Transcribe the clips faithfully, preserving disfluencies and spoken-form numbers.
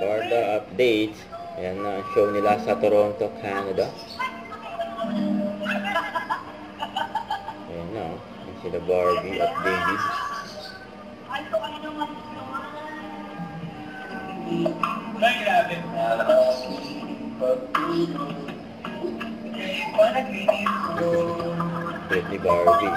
for the updates. Ayan na ang show nila sa Toronto, Canada. Ayan na, ayan sila Barbie at David. Pretty Barbie.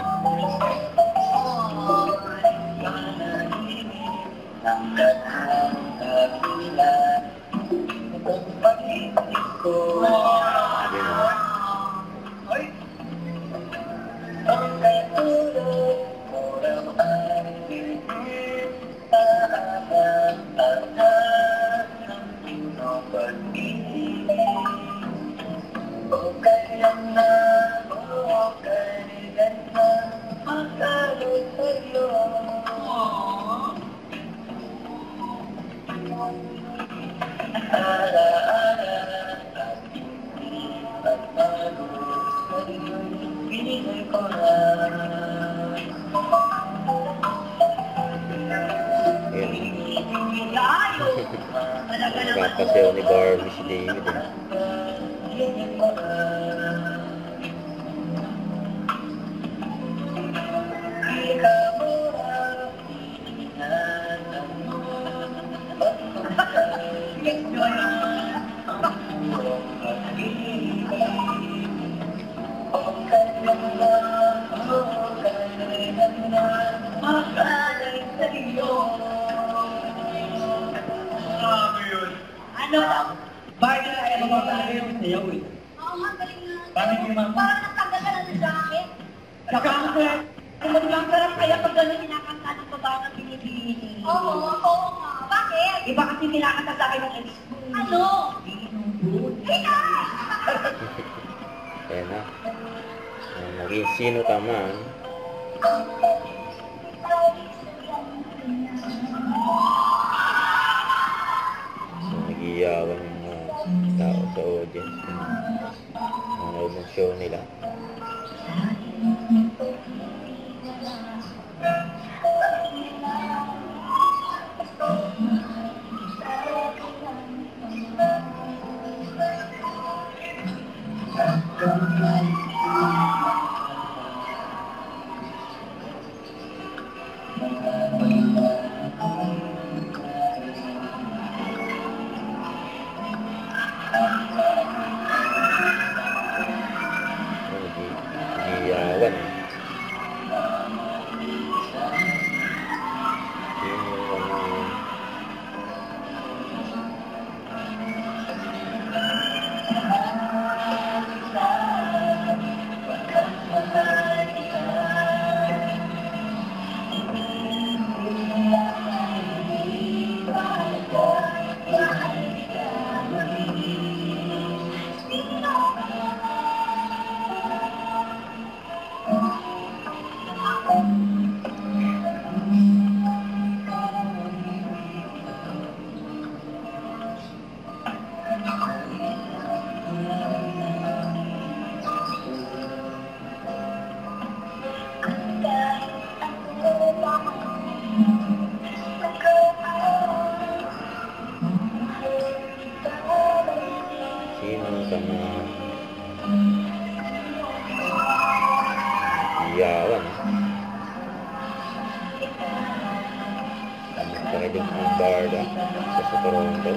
Kapasayaw ni Barbie si David eh. Bakit na kaya mapapala kayo sa iyo eh? Oo nga, galing nga. Bakit yung mga? Parang natanggal ka lang sa akin. Nakakang ka lang. Nakakang ka lang kaya pag gano'n kinakanta ng babae na pinibili. Oo, oo nga. Bakit? Iba kasi kinakanta sa akin ng ex. Ano? Hika! Kaya na. Maging sino ka man. Iyawan ng mga tao sa audience manood ng show nila. Iyawan kami pakai din ang barda sa Toronto.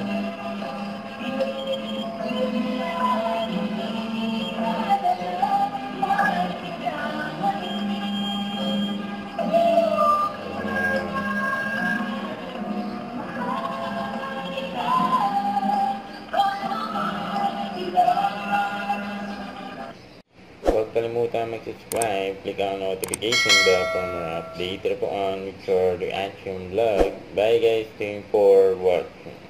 Kalimutan mag-subscribe, click ang notification bell para ma-update po on with your reaction vlog. Bye guys, thank you for watching.